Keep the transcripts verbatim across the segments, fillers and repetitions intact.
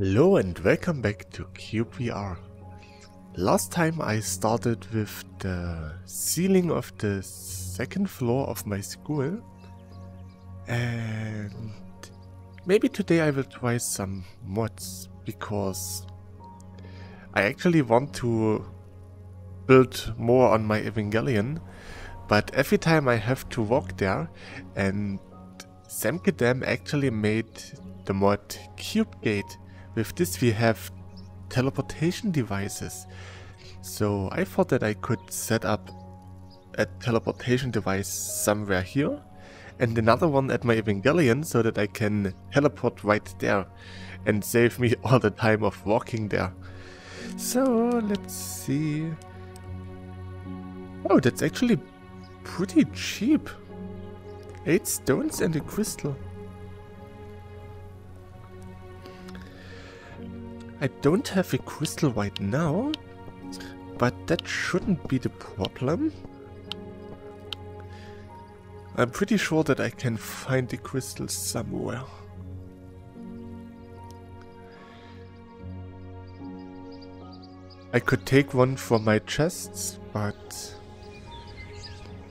Hello and welcome back to CubeVR. Last time I started with the ceiling of the second floor of my school, and maybe today I will try some mods because I actually want to build more on my Evangelion, but every time I have to walk there, and Samkedam actually made the mod CubeGate. With this we have teleportation devices, so I thought that I could set up a teleportation device somewhere here and another one at my Evangelion so that I can teleport right there and save me all the time of walking there. So let's see. Oh, that's actually pretty cheap. Eight stones and a crystal. I don't have a crystal right now, but that shouldn't be the problem. I'm pretty sure that I can find the crystal somewhere. I could take one from my chests, but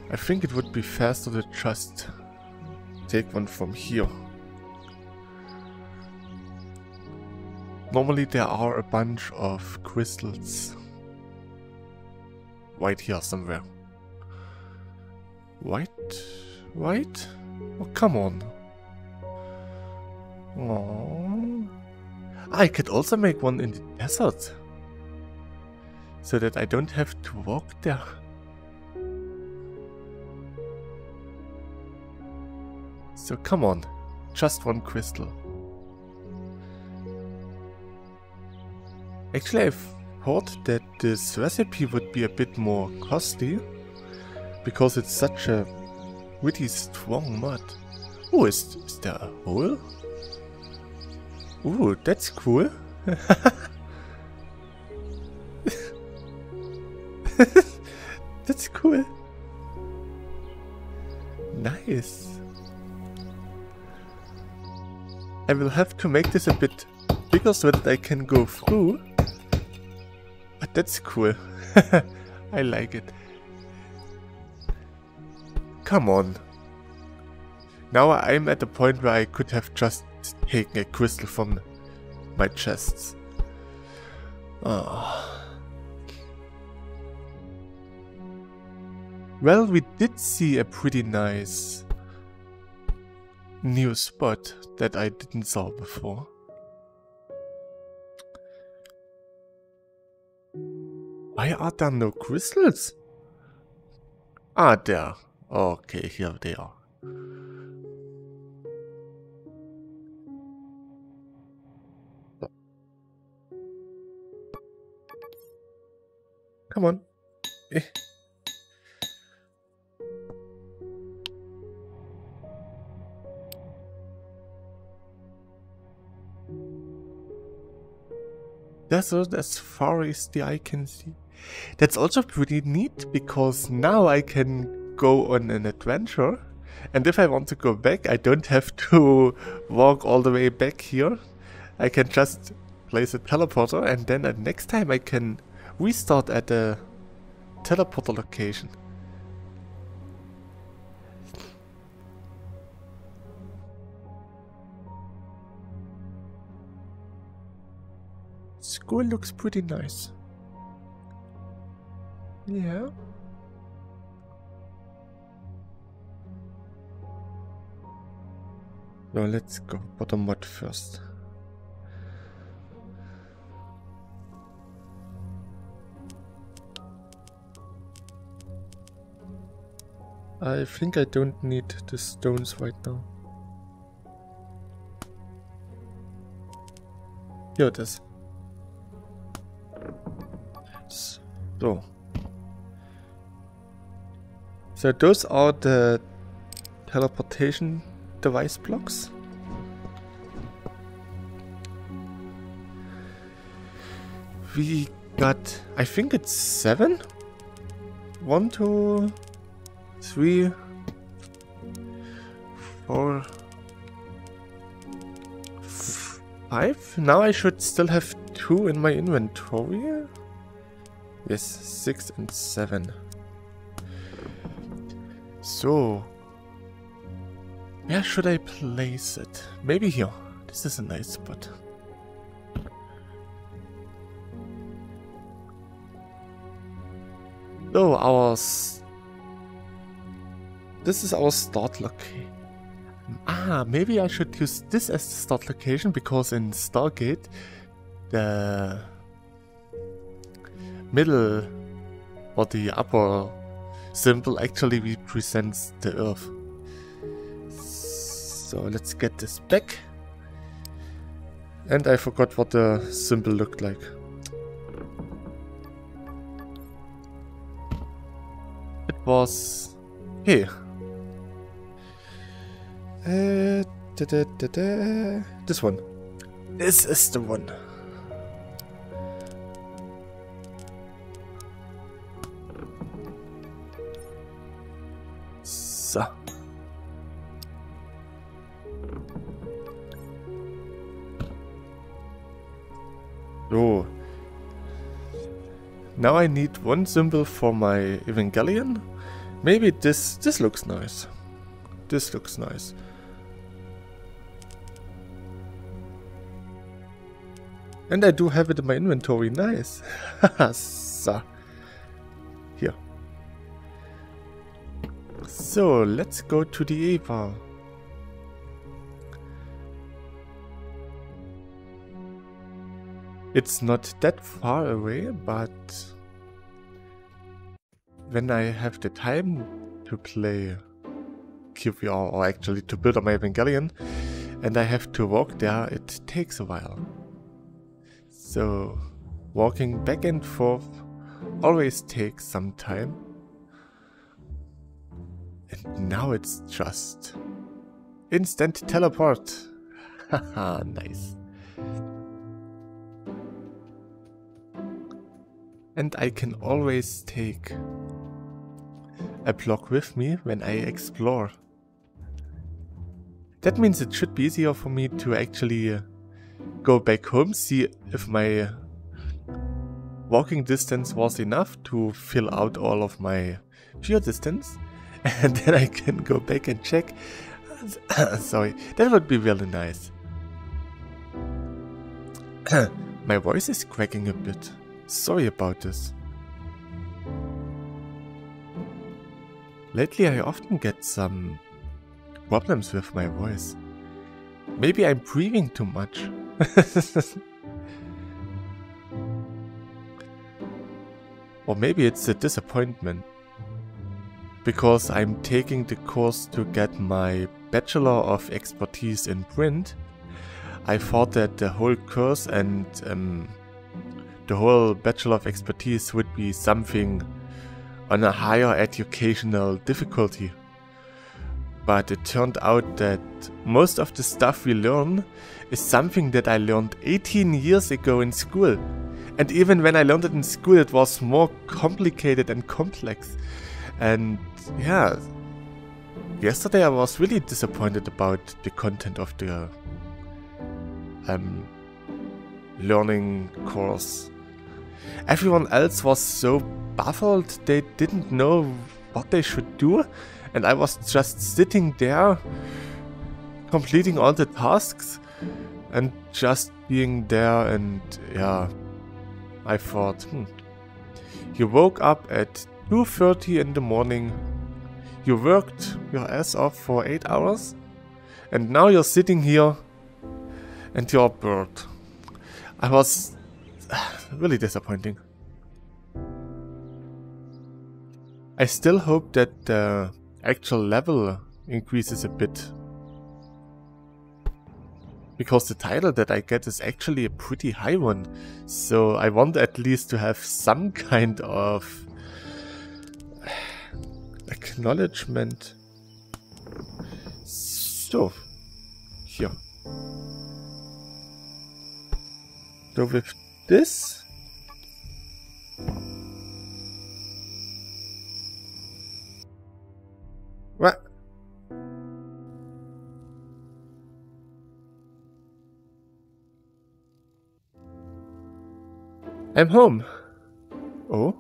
I think it would be faster to just take one from here. Normally there are a bunch of crystals right here somewhere. Right? Right? Oh, come on. Aww. I could also make one in the desert so that I don't have to walk there. So come on, just one crystal. Actually, I thought that this recipe would be a bit more costly, because it's such a really strong mod. Oh, is, is there a hole? Ooh, that's cool. That's cool. Nice. I will have to make this a bit bigger so that I can go through. That's cool. I like it. Come on. Now I'm at the point where I could have just taken a crystal from my chests. Oh. Well, we did see a pretty nice new spot that I didn't saw before. Why are there no crystals? Ah, there. Okay, here they are. Come on. Eh. Desert as far as the eye can see. That's also pretty neat, because now I can go on an adventure, and if I want to go back I don't have to walk all the way back here. I can just place a teleporter and then at next time I can restart at the teleporter location. School looks pretty nice. Yeah. So let's go bottom mod first. I think I don't need the stones right now. Here it is. So. So those are the teleportation device blocks. We got, I think it's seven? One, two, three, four, five? Now I should still have two in my inventory. Yes, six and seven. So, where should I place it? Maybe here. This is a nice spot. So our... S this is our start location. Ah, maybe I should use this as the start location, because in Stargate, the middle or the upper symbol actually represents the Earth. So let's get this back. And I forgot what the symbol looked like. It was here. Uh, da, da, da, da. This one. This is the one. So. So. Now I need one symbol for my Evangelion. Maybe this, this looks nice. This looks nice. And I do have it in my inventory, nice. So, here. So, let's go to the Eva. It's not that far away, but when I have the time to play Q V R, or actually to build on my Evangelion, and I have to walk there, it takes a while. So, walking back and forth always takes some time. And now it's just instant teleport. Haha, nice. And I can always take a block with me when I explore. That means it should be easier for me to actually go back home, see if my walking distance was enough to fill out all of my pure distance, and then I can go back and check. Sorry, that would be really nice. My voice is cracking a bit. Sorry about this. Lately I often get some problems with my voice. Maybe I'm breathing too much. Or maybe it's a disappointment, because I'm taking the course to get my Bachelor of Expertise in print. I thought that the whole course and um, the whole Bachelor of Expertise would be something on a higher educational difficulty. But it turned out that most of the stuff we learn is something that I learned eighteen years ago in school. And even when I learned it in school, it was more complicated and complex. And yeah, yesterday I was really disappointed about the content of the um, learning course. Everyone else was so baffled, they didn't know what they should do. And I was just sitting there, completing all the tasks, and just being there, and yeah, I thought, hmm. You woke up at two thirty in the morning, you worked your ass off for eight hours, and now you're sitting here, and you're bored. I was really disappointing. I still hope that the actual level increases a bit, because the title that I get is actually a pretty high one, so I want at least to have some kind of acknowledgement. So, here. So with this, what? I'm home. Oh?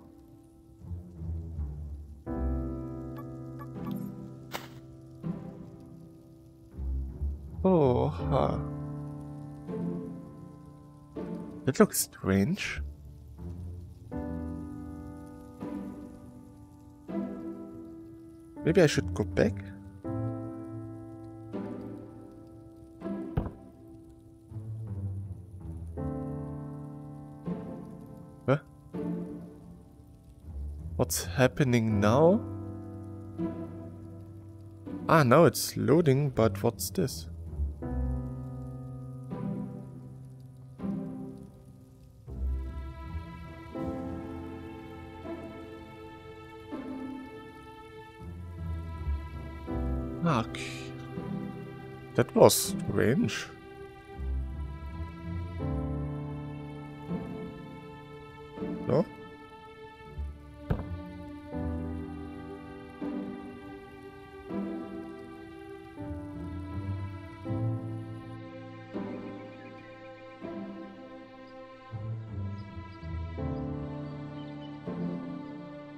Oh, huh. That looks strange. Maybe I should go back? Huh? What's happening now? Ah, now it's loading, but what's this? That was strange. No?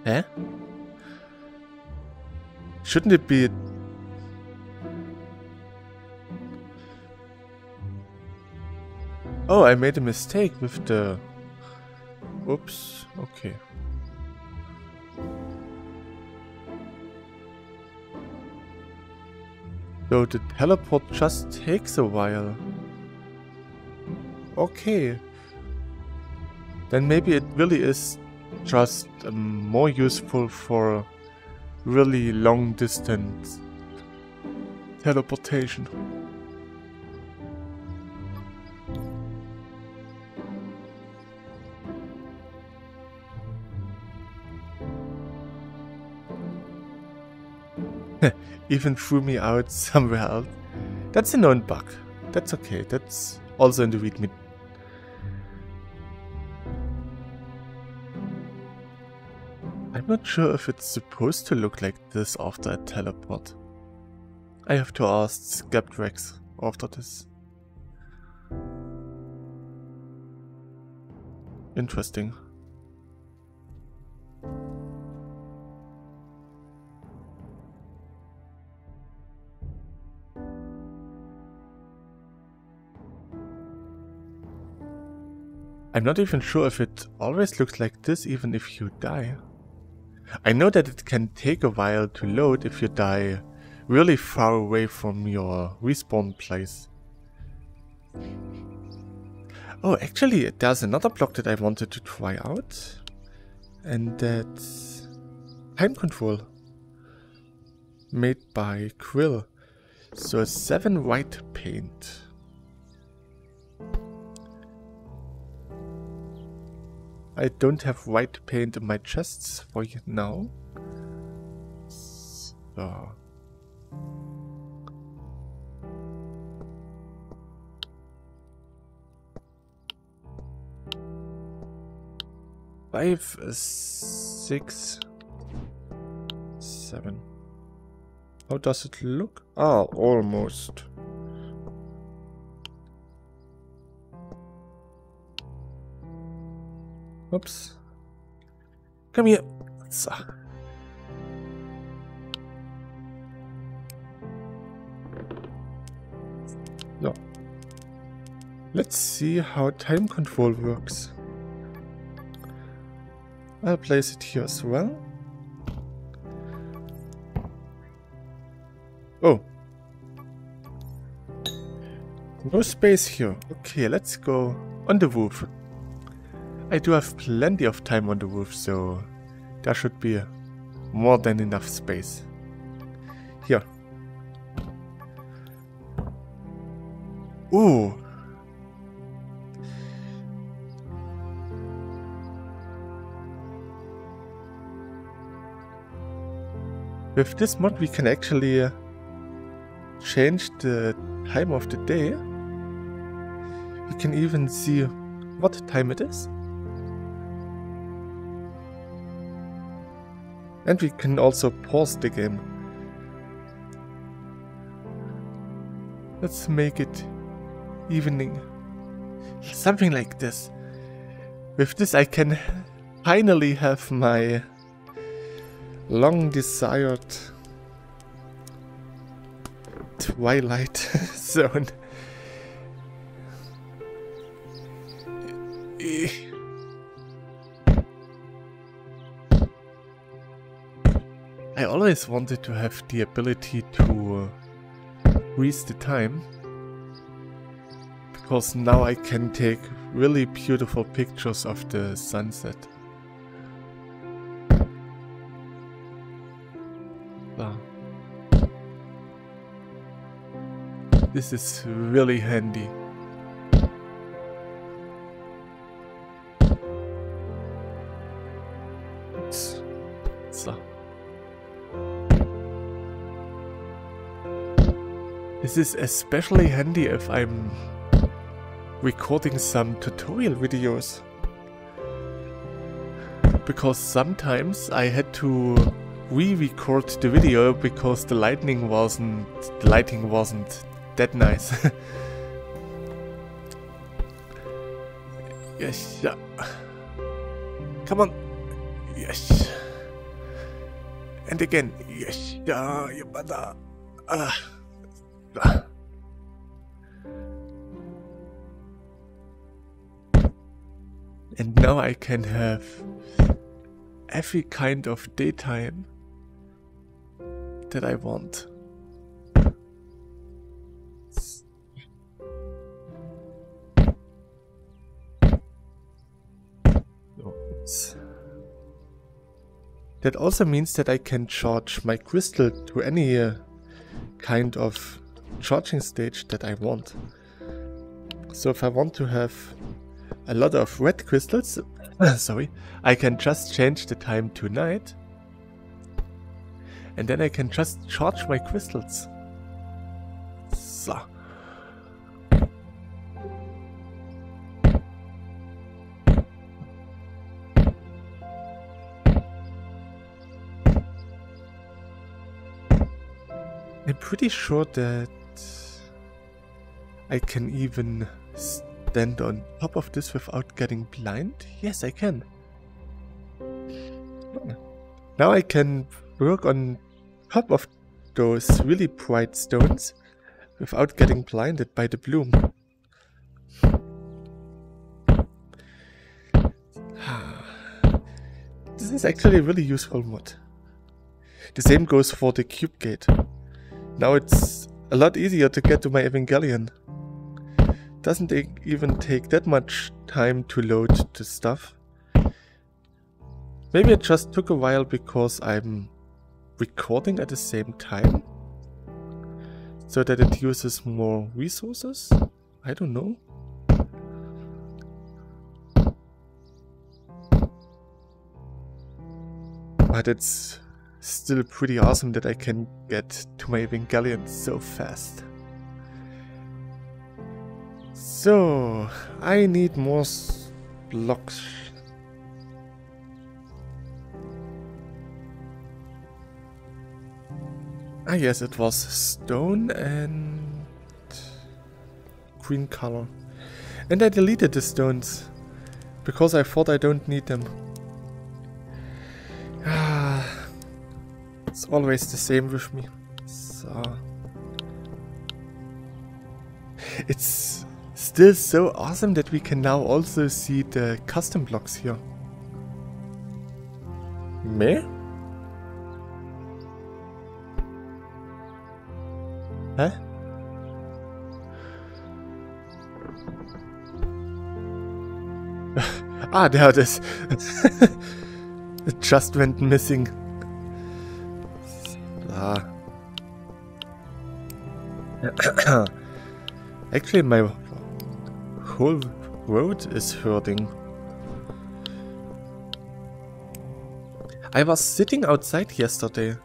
Eh? Shouldn't it be... Oh, I made a mistake with the... Oops, okay. So the teleport just takes a while. Okay. Then maybe it really is just um, more useful for really long distance teleportation. Even threw me out somewhere else. That's a known bug. That's okay. That's also in the README. I'm not sure if it's supposed to look like this after a teleport. I have to ask Skeptrax after this. Interesting. I'm not even sure if it always looks like this even if you die. I know that it can take a while to load if you die really far away from your respawn place. Oh, actually there's another block that I wanted to try out. And that's time control. Made by Quill. So seven white paint. I don't have white paint in my chests for you now. So. Five, six, seven. How does it look? Ah, almost. Oops. Come here. So. No. Let's see how time control works. I'll place it here as well. Oh. No space here. Okay, let's go on the roof. I do have plenty of time on the roof, so there should be more than enough space. Here. Ooh! With this mod we can actually change the time of the day. We can even see what time it is. And we can also pause the game. Let's make it evening. Something like this. With this I can finally have my long desired Twilight Zone. I always wanted to have the ability to freeze the time, because now I can take really beautiful pictures of the sunset. Ah. This is really handy. This is especially handy if I'm recording some tutorial videos, because sometimes I had to re-record the video because the lighting wasn't the lighting wasn't that nice. Yes, yeah. Come on. Yes. And again. Yes, yeah, you better. Ah. Ah. And now I can have every kind of daytime that I want. That also means that I can charge my crystal to any uh, kind of charging stage that I want. So if I want to have a lot of red crystals, sorry, I can just change the time to night, and then I can just charge my crystals. So. I'm pretty sure that I can even stand on top of this without getting blind? Yes, I can. Now I can work on top of those really bright stones without getting blinded by the bloom. This is actually a really useful mod. The same goes for the CubeGate. Now it's a lot easier to get to my Evangelion. Doesn't even take that much time to load the stuff. Maybe it just took a while because I'm recording at the same time, so that it uses more resources? I don't know. But it's still pretty awesome that I can get to my Evangelion so fast. So, I need more blocks. Ah yes, it was stone and green color. And I deleted the stones, because I thought I don't need them. Ah, it's always the same with me. So. It's still so awesome that we can now also see the custom blocks here. Meh? Huh? Ah, there it is. It just went missing. Ah. Actually, my whole road is hurting. I was sitting outside yesterday.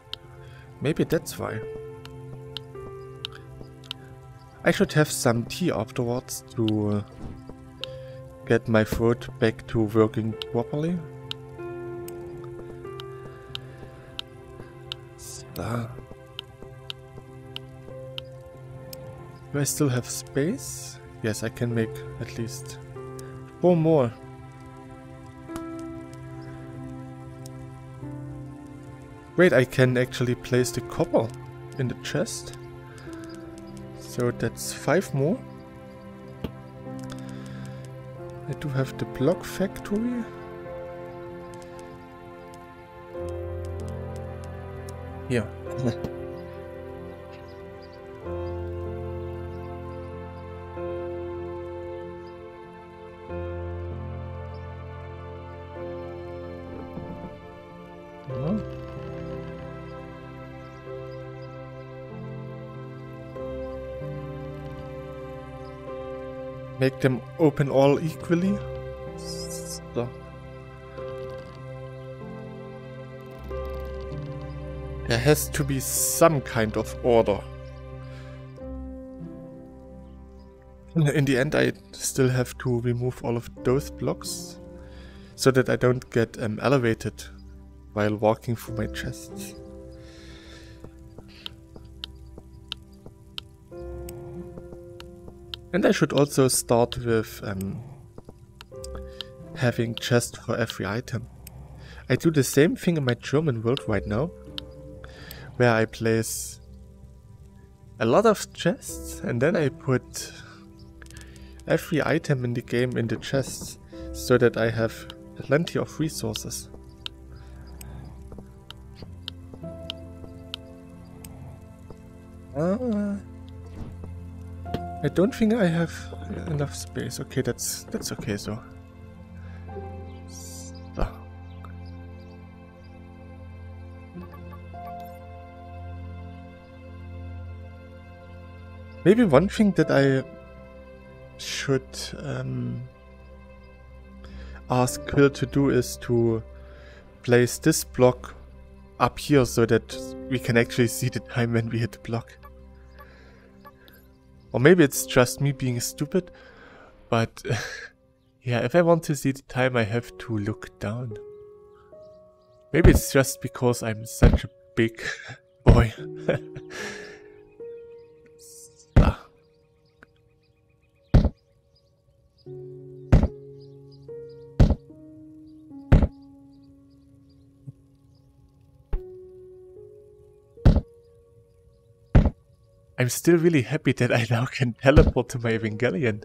Maybe that's why. I should have some tea afterwards to uh, get my throat back to working properly. So. Do I still have space? Yes, I can make at least four more. Wait, I can actually place the copper in the chest. So that's five more. I do have the block factory. Yeah. Make them open all equally. So. There has to be some kind of order. In the end I still have to remove all of those blocks so that I don't get um, elevated while walking through my chests. And I should also start with um, having chests for every item. I do the same thing in my German world right now, where I place a lot of chests and then I put every item in the game in the chests, so that I have plenty of resources. Ah. I don't think I have enough space. Okay, that's that's okay. So, so. Maybe one thing that I should um, ask Quill to do is to place this block up here so that we can actually see the time when we hit the block. Or maybe it's just me being stupid, but yeah, if I want to see the time, I have to look down. Maybe it's just because I'm such a big boy. Ah. I'm still really happy that I now can teleport to my Evangelion.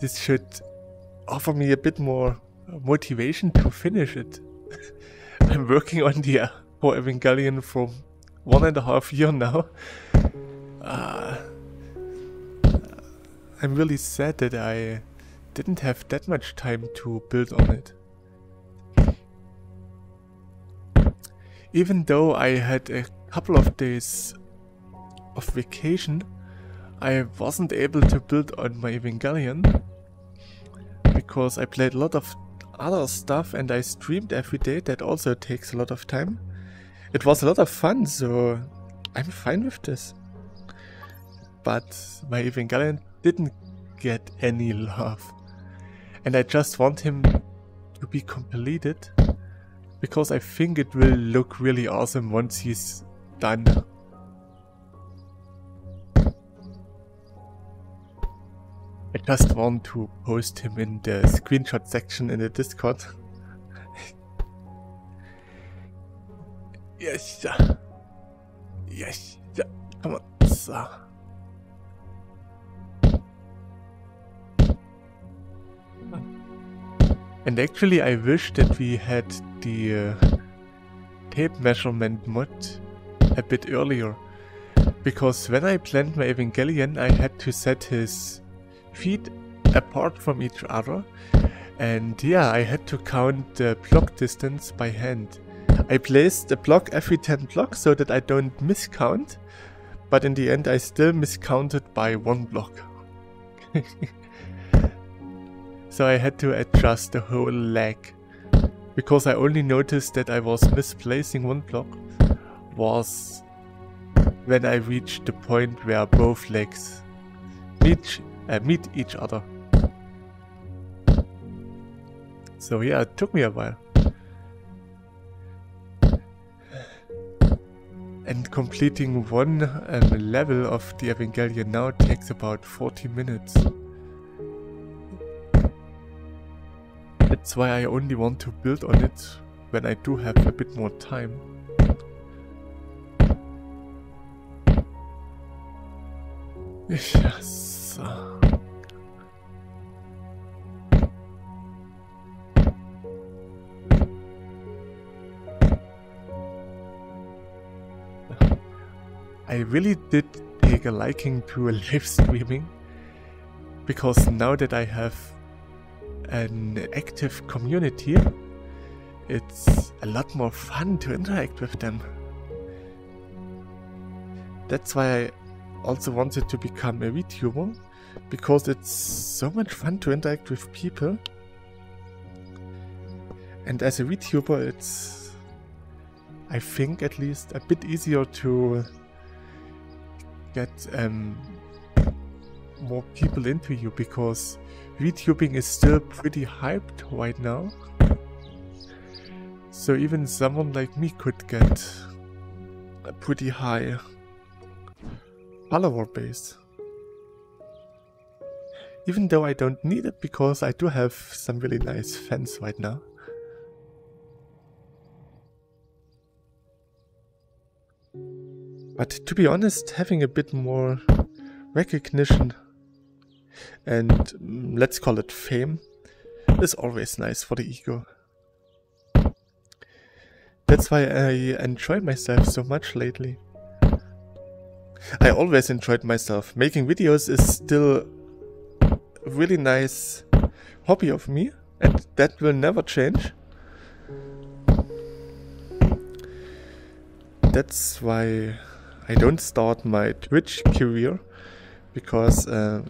This should offer me a bit more motivation to finish it. I'm working on the uh, for Evangelion for one and a half year now. Uh, I'm really sad that I didn't have that much time to build on it. Even though I had a couple of days of vacation, I wasn't able to build on my Evangelion because I played a lot of other stuff and I streamed every day. That also takes a lot of time. It was a lot of fun, so I'm fine with this. But my Evangelion didn't get any love, and I just want him to be completed because I think it will look really awesome once he's done. I just want to post him in the screenshot section in the Discord. Yes, yes, come on, so. And actually, I wish that we had the uh, tape measurement mod a bit earlier, because when I planned my Evangelion, I had to set his feet apart from each other, and yeah, I had to count the block distance by hand. I placed a block every ten blocks so that I don't miscount, but in the end I still miscounted by one block. So I had to adjust the whole lag, because I only noticed that I was misplacing one block was when I reached the point where both legs reach Uh, meet each other. So yeah, it took me a while. And completing one um, level of the Evangelion now takes about forty minutes. That's why I only want to build on it when I do have a bit more time. Yes. I really did take a liking to live streaming, because now that I have an active community, it's a lot more fun to interact with them. That's why I also wanted to become a VTuber, because it's so much fun to interact with people. And as a VTuber, it's, I think at least, a bit easier to get um, more people into you, because VTubing is still pretty hyped right now. So even someone like me could get a pretty high follower base. Even though I don't need it, because I do have some really nice fans right now. But to be honest, having a bit more recognition and mm, let's call it fame is always nice for the ego. That's why I enjoy myself so much lately. I always enjoyed myself. Making videos is still a really nice hobby of me, and that will never change. That's why I don't start my Twitch career, because uh,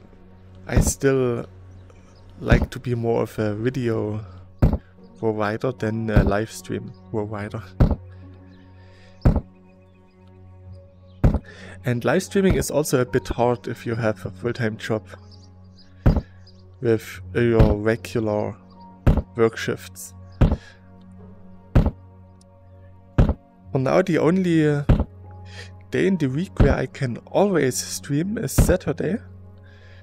I still like to be more of a video provider than a live stream provider. And live streaming is also a bit hard if you have a full-time job with your regular work shifts. For now, the only day in the week where I can always stream is Saturday.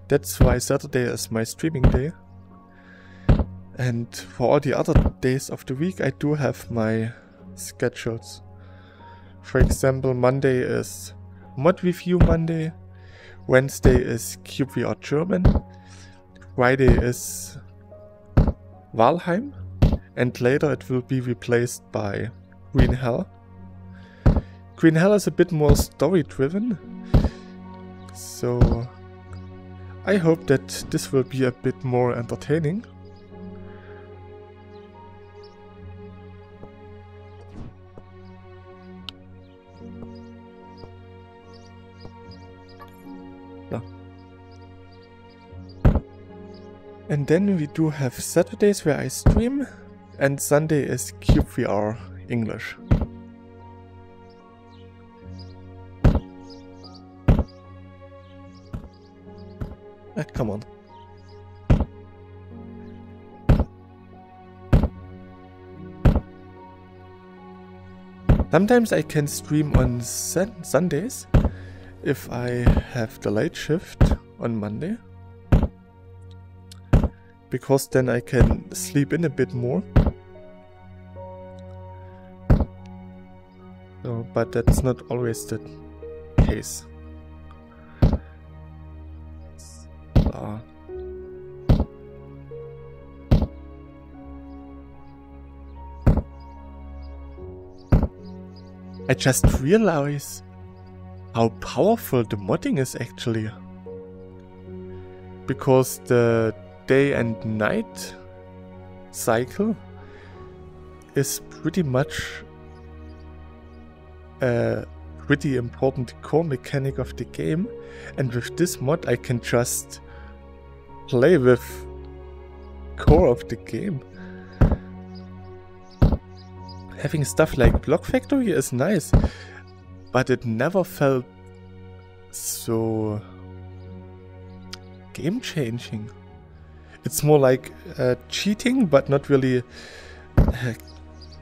That's why Saturday is my streaming day. And for all the other days of the week, I do have my schedules. For example, Monday is Mod Review Monday, Wednesday is CubeVR German, Friday is Valheim, and later it will be replaced by Green Hell. Green Hell is a bit more story driven, so I hope that this will be a bit more entertaining. And then we do have Saturdays where I stream, and Sunday is CubeVR English. Ah, come on. Sometimes I can stream on sun- Sundays if I have the late shift on Monday, because then I can sleep in a bit more. No, but that's not always the case. Ah. I just realize how powerful the modding is actually, because the day and night cycle is pretty much a pretty important core mechanic of the game, and with this mod I can just play with core of the game. Having stuff like Block Factory is nice, but it never felt so game changing. It's more like uh, cheating, but not really uh,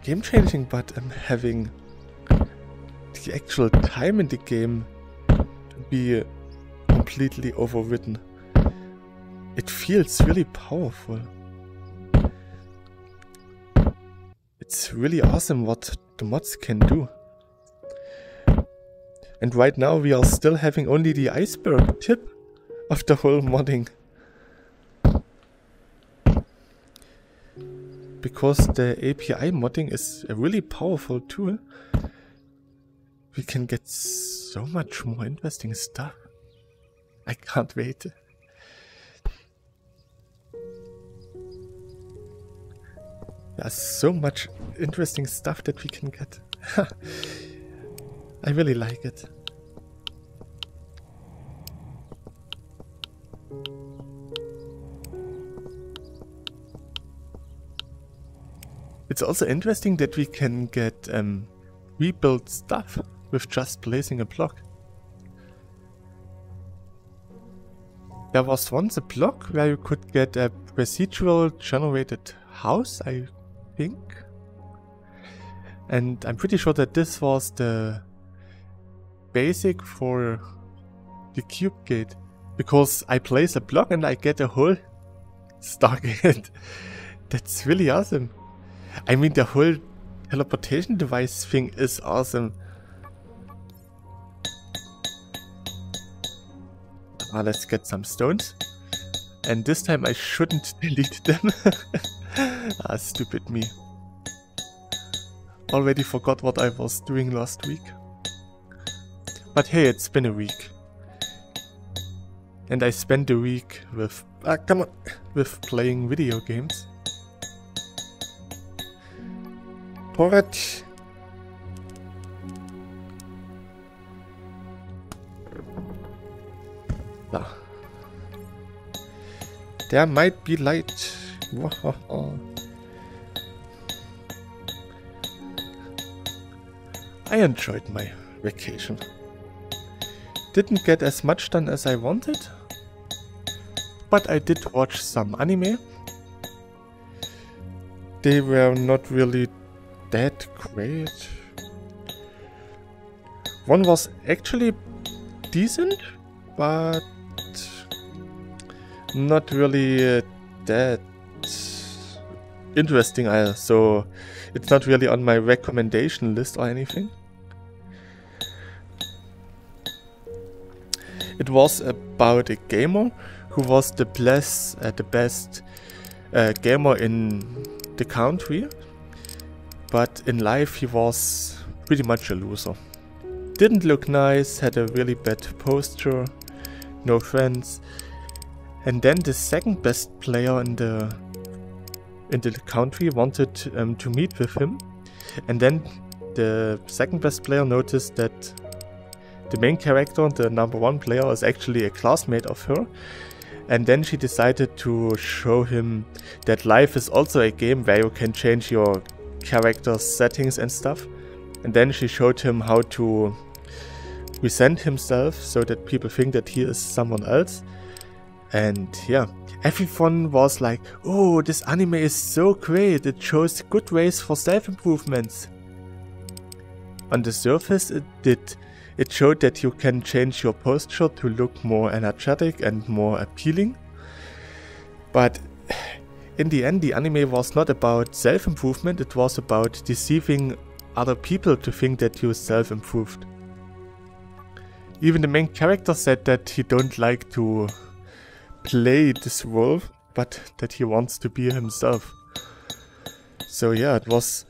game-changing, but um, having the actual time in the game be completely overridden. It feels really powerful. It's really awesome what the mods can do. And right now we are still having only the iceberg tip of the whole modding. Because the A P I modding is a really powerful tool, we can get so much more interesting stuff. I can't wait. There's so much interesting stuff that we can get. I really like it. It's also interesting that we can get um, rebuilt stuff with just placing a block. There was once a block where you could get a procedural generated house, I think. And I'm pretty sure that this was the basic for the CubeGate. Because I place a block and I get a whole Stargate. That's really awesome. I mean, the whole teleportation device thing is awesome. Ah, let's get some stones. And this time I shouldn't delete them. Ah, stupid me. Already forgot what I was doing last week. But hey, it's been a week. And I spent a week with... Ah, come on! With playing video games. Porridge. No. There might be light. Whoa. I enjoyed my vacation. Didn't get as much done as I wanted, but I did watch some anime. They were not really that great. One was actually decent, but not really uh, that interesting either, so it's not really on my recommendation list or anything. It was about a gamer who was the, bless, uh, the best uh, gamer in the country. But in life he was pretty much a loser. Didn't look nice, had a really bad posture, no friends. And then the second best player in the in the country wanted um, to meet with him. And then the second best player noticed that the main character, the number one player, is actually a classmate of her. And then she decided to show him that life is also a game where you can change your character settings and stuff, and then she showed him how to resent himself so that people think that he is someone else. And yeah, everyone was like, oh, this anime is so great, it shows good ways for self-improvements. On the surface it did. It showed that you can change your posture to look more energetic and more appealing, but in the end, the anime was not about self-improvement, it was about deceiving other people to think that you self-improved. Even the main character said that he don't like to play this role, but that he wants to be himself. So yeah, it was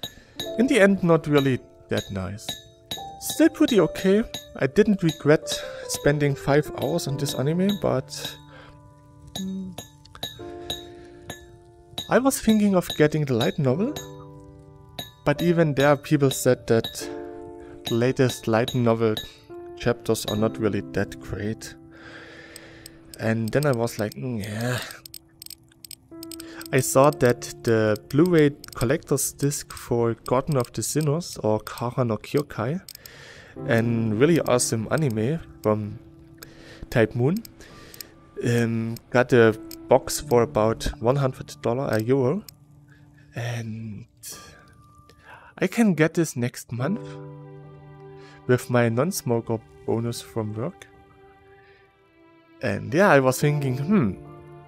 in the end not really that nice. Still pretty okay. I didn't regret spending five hours on this anime, but... I was thinking of getting the light novel, but even there people said that the latest light novel chapters are not really that great. And then I was like, mm, yeah. I saw that the Blu-ray collector's disc for Garden of the Sinners, or Kara no Kyoukai, an really awesome anime from Type Moon, um, got a box for about one hundred dollars a euro, and I can get this next month with my non-smoker bonus from work. And yeah, I was thinking, hmm,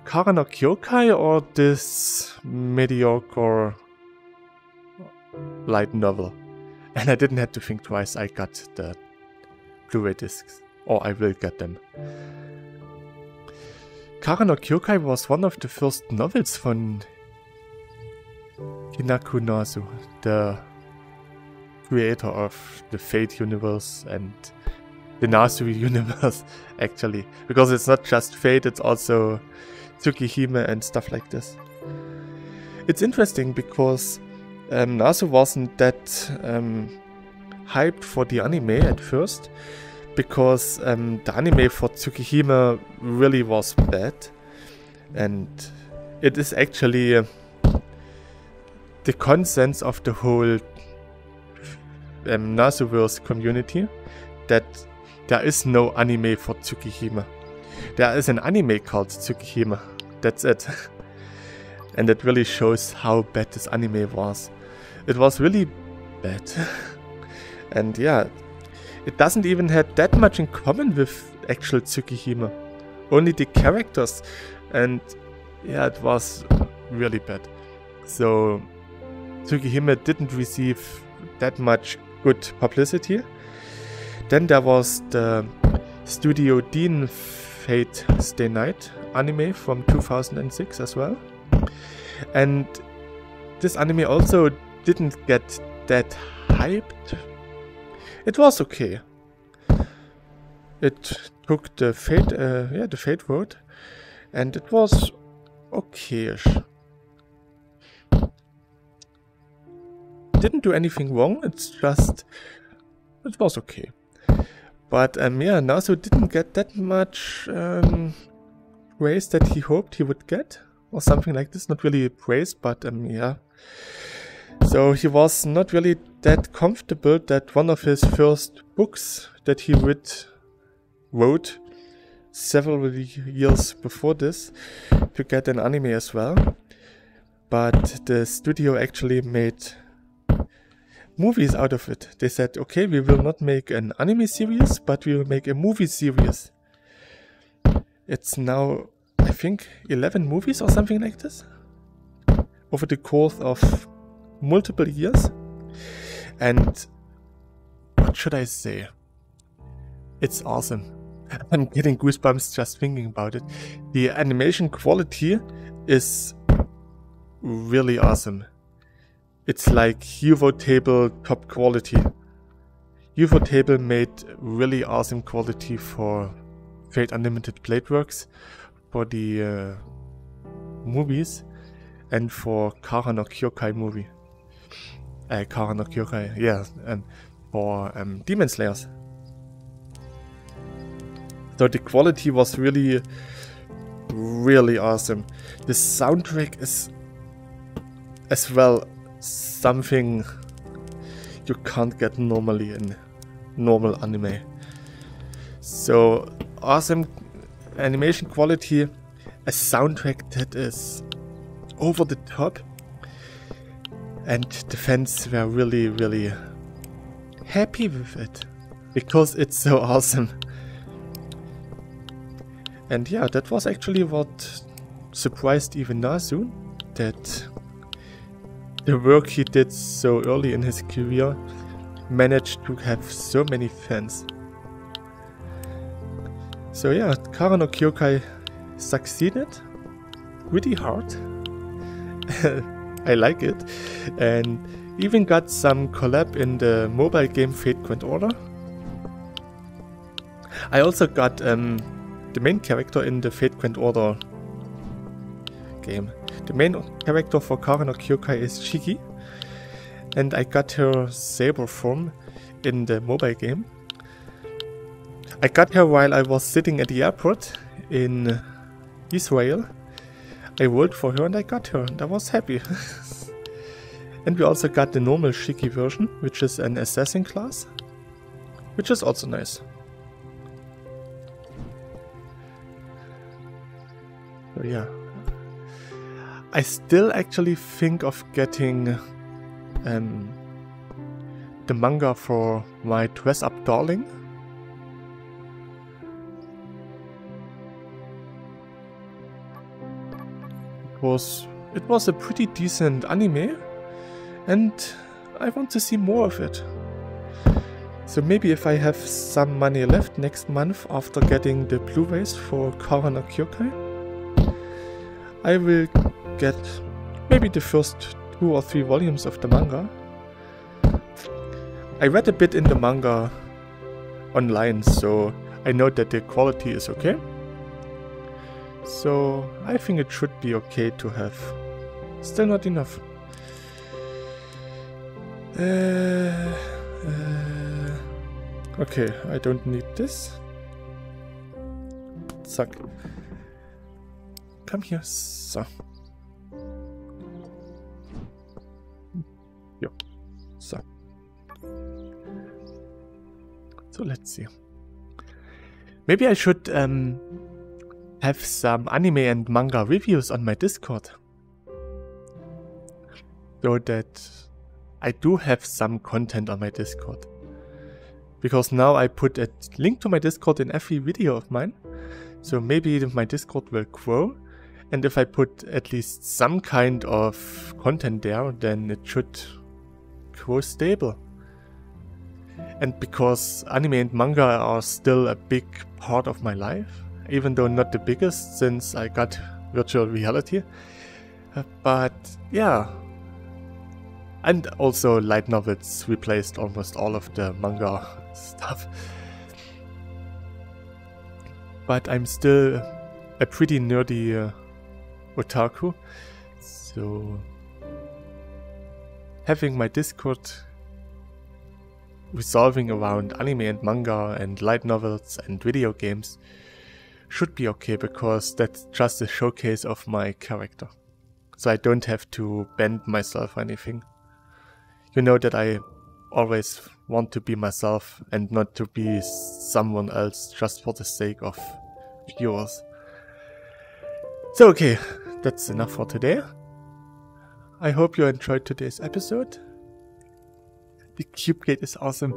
Kara no Kyoukai or this mediocre light novel. And I didn't have to think twice, I got the Blu-ray discs. Or I will get them. Kara no Kyoukai was one of the first novels from Kinoko Nasu, the creator of the Fate universe and the Nasu universe, actually. Because it's not just Fate, it's also Tsukihime and stuff like this. It's interesting because um, Nasu wasn't that um, hyped for the anime at first, because um, the anime for Tsukihime really was bad, and it is actually uh, the consensus of the whole um, Nasuverse community that there is no anime for Tsukihime. There is an anime called Tsukihime, that's it. And it really shows how bad this anime was. It was really bad. And yeah, it doesn't even have that much in common with actual Tsukihime. Only the characters. And yeah, it was really bad. So Tsukihime didn't receive that much good publicity. Then there was the Studio Dean Fate Stay Night anime from two thousand six as well. And this anime also didn't get that hyped. It was okay. It took the Fate, uh, yeah, the Fate road, and it was okay-ish. Didn't do anything wrong. It's just it was okay. But um, yeah, Nasu didn't get that much um, praise that he hoped he would get. Or something like this, not really praise, but um, yeah. So he was not really that comfortable that one of his first books that he would, wrote several years before this to get an anime as well. But the studio actually made movies out of it. They said, okay, we will not make an anime series, but we will make a movie series. It's now, I think, eleven movies or something like this over the course of multiple years. And what should I say? It's awesome. I'm getting goosebumps just thinking about it. The animation quality is really awesome. It's like ufotable top quality. Ufotable made really awesome quality for Fate Unlimited Blade Works, for the uh, movies, and for Kara no Kyoukai movie. Uh, Kara no Kyoukai, yeah, and for um, Demon Slayers. So the quality was really, really awesome. The soundtrack is as well something you can't get normally in normal anime. So awesome animation quality, a soundtrack that is over the top, and the fans were really, really happy with it because it's so awesome. And yeah, that was actually what surprised even Nasu, that the work he did so early in his career managed to have so many fans. So yeah, Kara no Kyoukai succeeded pretty hard. I like it. And even got some collab in the mobile game Fate Grand Order. I also got um, the main character in the Fate Grand Order game. The main character for Kara no Kyoukai is Shiki. And I got her saber form in the mobile game. I got here while I was sitting at the airport in Israel. I rolled for her and I got her, and I was happy. And we also got the normal Shiki version, which is an assassin class, which is also nice. So yeah, I still actually think of getting um, the manga for My Dress-Up Darling. Was, it was a pretty decent anime, and I want to see more of it. So maybe if I have some money left next month after getting the Blu-rays for Kara no Kyoukai, I will get maybe the first two or three volumes of the manga. I read a bit in the manga online, so I know that the quality is okay. So I think it should be okay to have. Still not enough. Uh, uh, okay, I don't need this. Zack. Come here. So. Jo. So. So let's see. Maybe I should um, have some anime and manga reviews on my Discord. So that I do have some content on my Discord. Because now I put a link to my Discord in every video of mine. So maybe my Discord will grow. And if I put at least some kind of content there, then it should grow stable. And because anime and manga are still a big part of my life, even though not the biggest since I got virtual reality. Uh, but yeah. And also light novels replaced almost all of the manga stuff. But I'm still a pretty nerdy uh, otaku, so having my Discord resolving around anime and manga and light novels and video games should be okay, because that's just a showcase of my character. So I don't have to bend myself or anything. You know that I always want to be myself and not to be someone else just for the sake of viewers. So okay, that's enough for today. I hope you enjoyed today's episode. The CubeGate is awesome,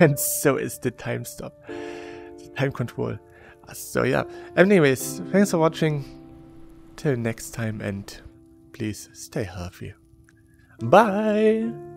and so is the time stop, the time control. So yeah, anyways, thanks for watching, till next time, and please stay healthy. Bye!